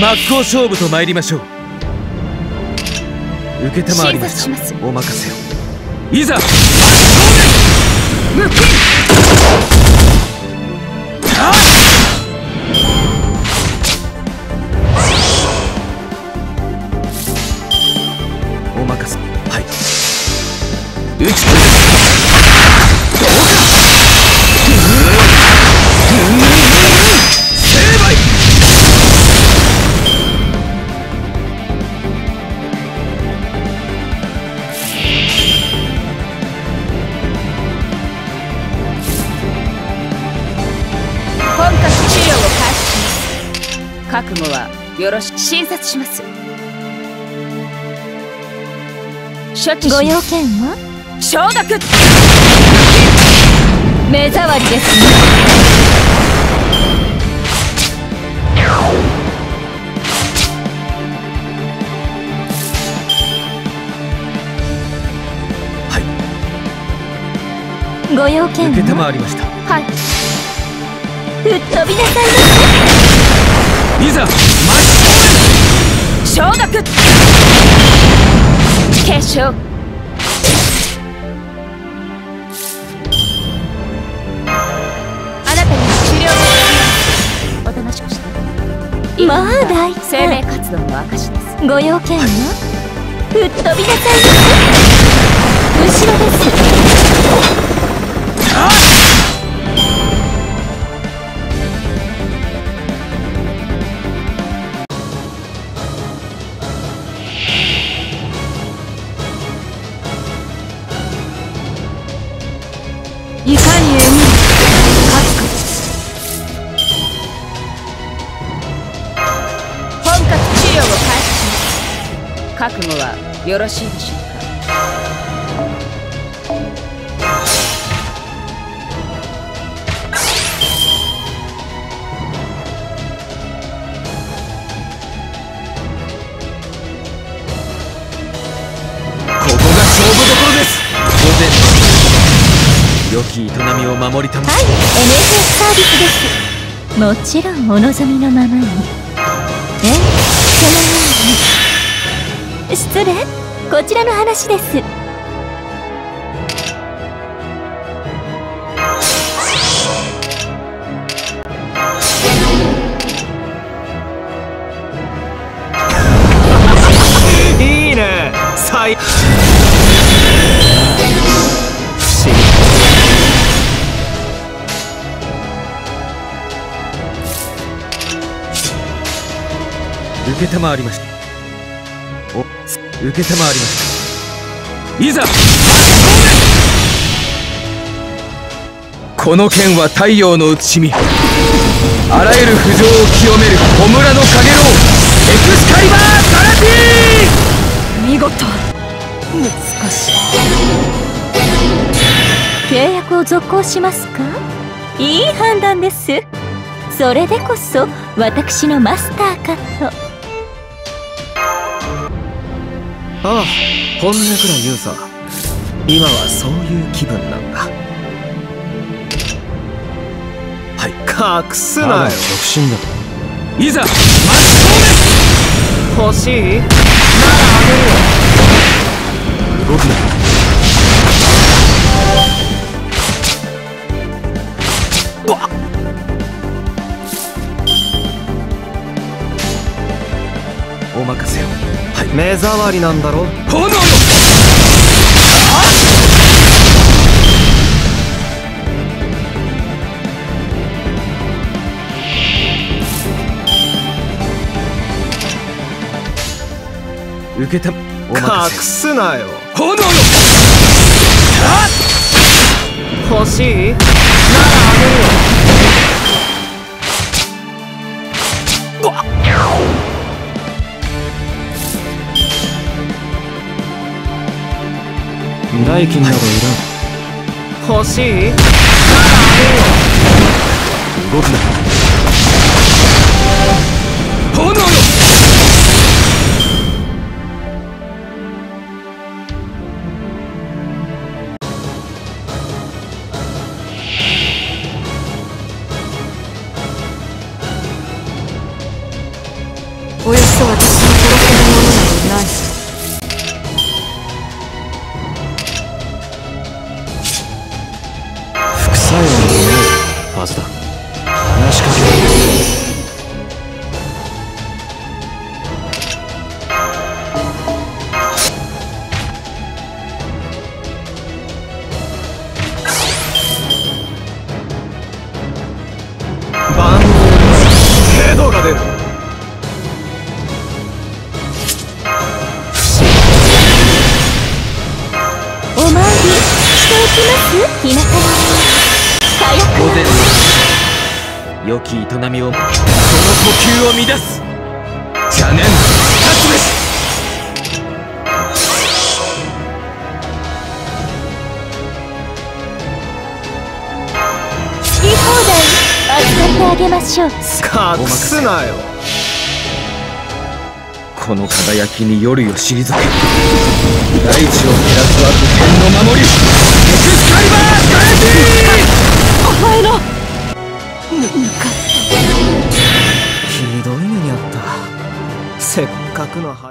真っ向勝負と参りましょう。受けたまわりました。お任せを。いざ発動です。お任せ。はい、打ち取る。 覚悟はよろしく。診察します。処置します。ご用件は承諾。目障りですね。はい。ご用件は受けたまわりました。はい。吹っ飛びなさいませ。 いざ、承諾。継承。あなたに治療をおとなしくして。まあ大生命活動の証です。ご用件は吹っ飛びなさいです。後ろです。あっ。 覚悟はよろしいでしょうか。ここが勝負どころです。御前、良き営みを守りたまえ。はい、NHS サービスです。もちろんお望みのままに。そのように。 失礼、こちらの話です。いいね、最高。不思議。受けたまわりました。 承りました。いざ発動です。この剣は太陽の内しみ、あらゆる浮上を清める小村の影郎エクスカリバーガラティー。見事。難しい。契約を続行しますか。いい判断です。それでこそ私のマスターカット。 ああ、こんなくらい言うさ。今はそういう気分なんだ。はい、隠すなよ。独身だ。いざ、マッチです。欲しいならあげるよ。動くな。うわっ。 お任せを。はい、目障りなんだろ。炎よ。受けた。お任せ。隠すなよ。炎よ。欲しいならあげるよ。うわっ。 代金などいらん。欲しいならあげよ。動くな。炎よ。良き営みを、その呼吸を乱す。邪念発べし。好き放題、扱ってあげましょう。隠すなよ。この輝きに夜よ退け。大地を照らすは無限の守り。エクスカリバー、返せ。お前のひどい目にあった。せっかくの花。